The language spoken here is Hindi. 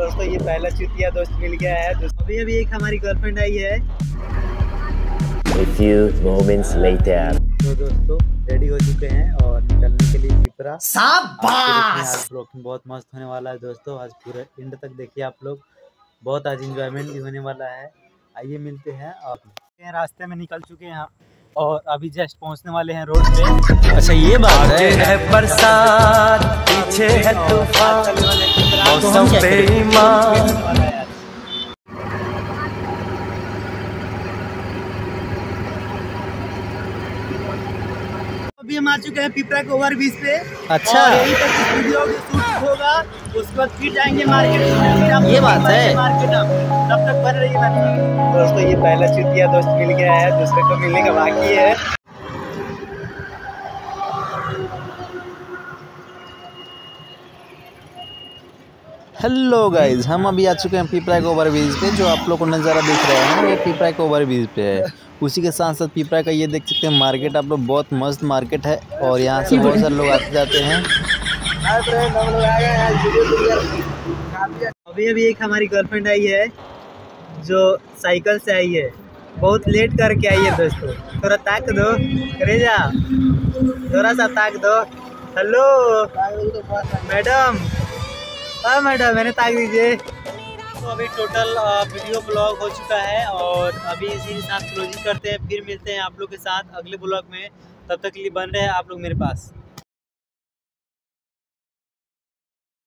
दोस्तों ये पहला चुतिया दोस्त मिल गया है। अभी अभी एक हमारी गर्लफ्रेंड आई है। A few moments later. तो दोस्तों रेडी हो चुके हैं और निकलने के लिए पिपरा। शाबाश! ब्लॉग बहुत मस्त होने वाला है दोस्तों, आज पूरा एंड तक देखिए आप लोग, बहुत आज इंजॉयमेंट भी होने वाला है। आइए मिलते हैं। और रास्ते में निकल चुके हैं और अभी जस्ट पहुंचने वाले हैं रोड पे। अच्छा ये बात है बरसात पीछे है तूफान मौसम बेईमान। अभी हम आ चुके हैं पिपरा के ओवरब्रिज पे। अच्छा यही पर वीडियो शूट होगा, उसके बाद फिर जाएंगे मार्केट। ये बात है मार्केट आप तब तक भर रही है। दोस्तों ये पहला चुतिया दोस्त मिल गया है, दूसरे को मिलने का बाकी है। हेलो गाइज, हम अभी आ चुके हैं पिपरा के ओवरब्रिज पे। जो आप लोग को नज़ारा दिख रहा है वो पिपरा के ओवरब्रिज पे है। उसी के साथ साथ पिपरा का ये देख सकते हैं मार्केट आप लोग, बहुत मस्त मार्केट है और यहाँ से बहुत सारे लोग आते जाते हैं। अभी अभी एक हमारी गर्लफ्रेंड आई है जो साइकिल से आई है, बहुत लेट करके आई है। दोस्तों थोड़ा ताक दो रेजा, थोड़ा सा ताक दो। हेलो मैडम, हाँ मैडम मैंने ताक दीजिए। तो अभी टोटल वीडियो ब्लॉग हो चुका है और अभी इसी के साथ क्लोजिंग करते हैं। फिर मिलते हैं आप लोग के साथ अगले ब्लॉग में, तब तक के लिए बन रहे हैं आप लोग मेरे पास।